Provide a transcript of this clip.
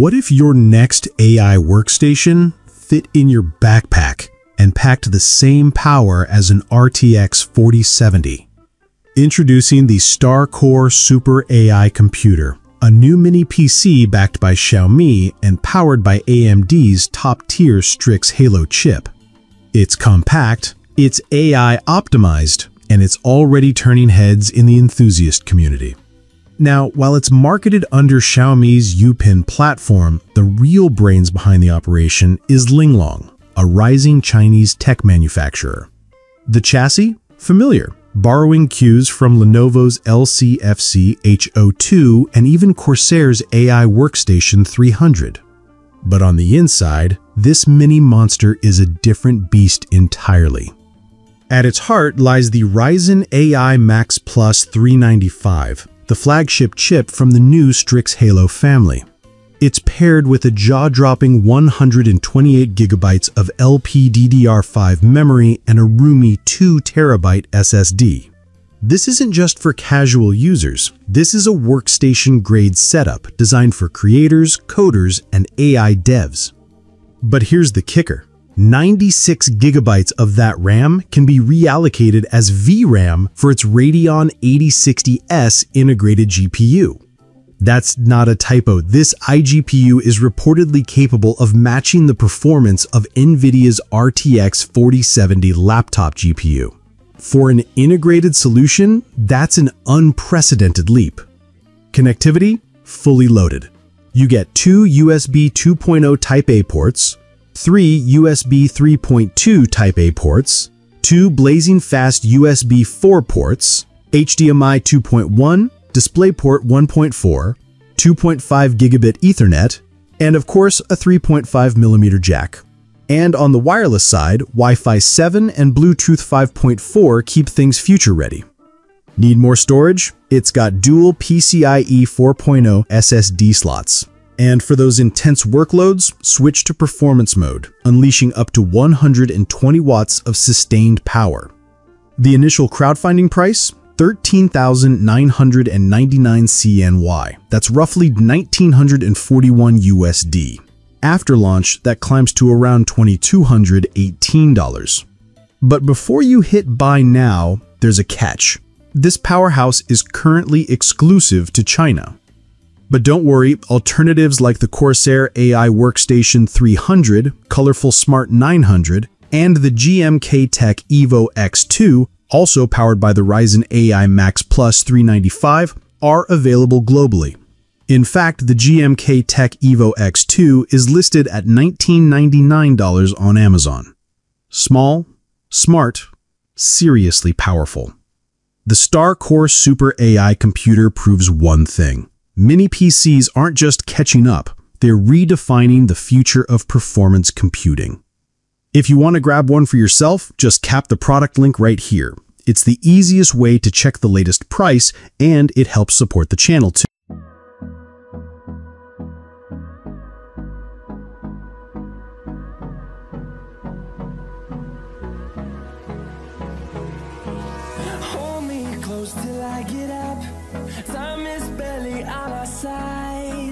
What if your next AI workstation fit in your backpack and packed the same power as an RTX 4070? Introducing the Star Core Super AI Computer, a new mini PC backed by Xiaomi and powered by AMD's top-tier Strix Halo chip. It's compact, it's AI optimized, and it's already turning heads in the enthusiast community. Now, while it's marketed under Xiaomi's Youpin platform, the real brains behind the operation is Linglong, a rising Chinese tech manufacturer. The chassis? Familiar, borrowing cues from Lenovo's LCFC H02 and even Corsair's AI Workstation 300. But on the inside, this mini monster is a different beast entirely. At its heart lies the Ryzen AI Max Plus 395, the flagship chip from the new Strix Halo family. It's paired with a jaw-dropping 128 gigabytes of LPDDR5 memory and a roomy 2 terabyte SSD. This isn't just for casual users. This is a workstation-grade setup designed for creators, coders, and AI devs. But here's the kicker. 96 gigabytes of that RAM can be reallocated as VRAM for its Radeon 8060S integrated GPU. That's not a typo. This iGPU is reportedly capable of matching the performance of NVIDIA's RTX 4070 laptop GPU. For an integrated solution, that's an unprecedented leap. Connectivity? Fully loaded. You get 2 USB 2.0 Type-A ports, 3 USB 3.2 Type-A ports, 2 blazing fast USB 4 ports, HDMI 2.1, DisplayPort 1.4, 2.5 Gigabit Ethernet, and of course a 3.5mm jack. And on the wireless side, Wi-Fi 7 and Bluetooth 5.4 keep things future-ready. Need more storage? It's got dual PCIe 4.0 SSD slots. And for those intense workloads, switch to performance mode, unleashing up to 120 watts of sustained power. The initial crowdfunding price? 13,999 CNY. That's roughly 1,941 USD. After launch, that climbs to around $2,218. But before you hit buy now, there's a catch. This powerhouse is currently exclusive to China. But don't worry, alternatives like the Corsair AI Workstation 300, Colorful Smart 900, and the GMKtec EVO-X2, also powered by the Ryzen AI Max Plus 395, are available globally. In fact, the GMKtec EVO-X2 is listed at $1999 on Amazon. Small, smart, seriously powerful. The Star Core Super AI Computer proves one thing. Mini PCs aren't just catching up, they're redefining the future of performance computing. If you want to grab one for yourself, just tap the product link right here. It's the easiest way to check the latest price, and it helps support the channel too. Hold me close till I get up. Time is barely on our side.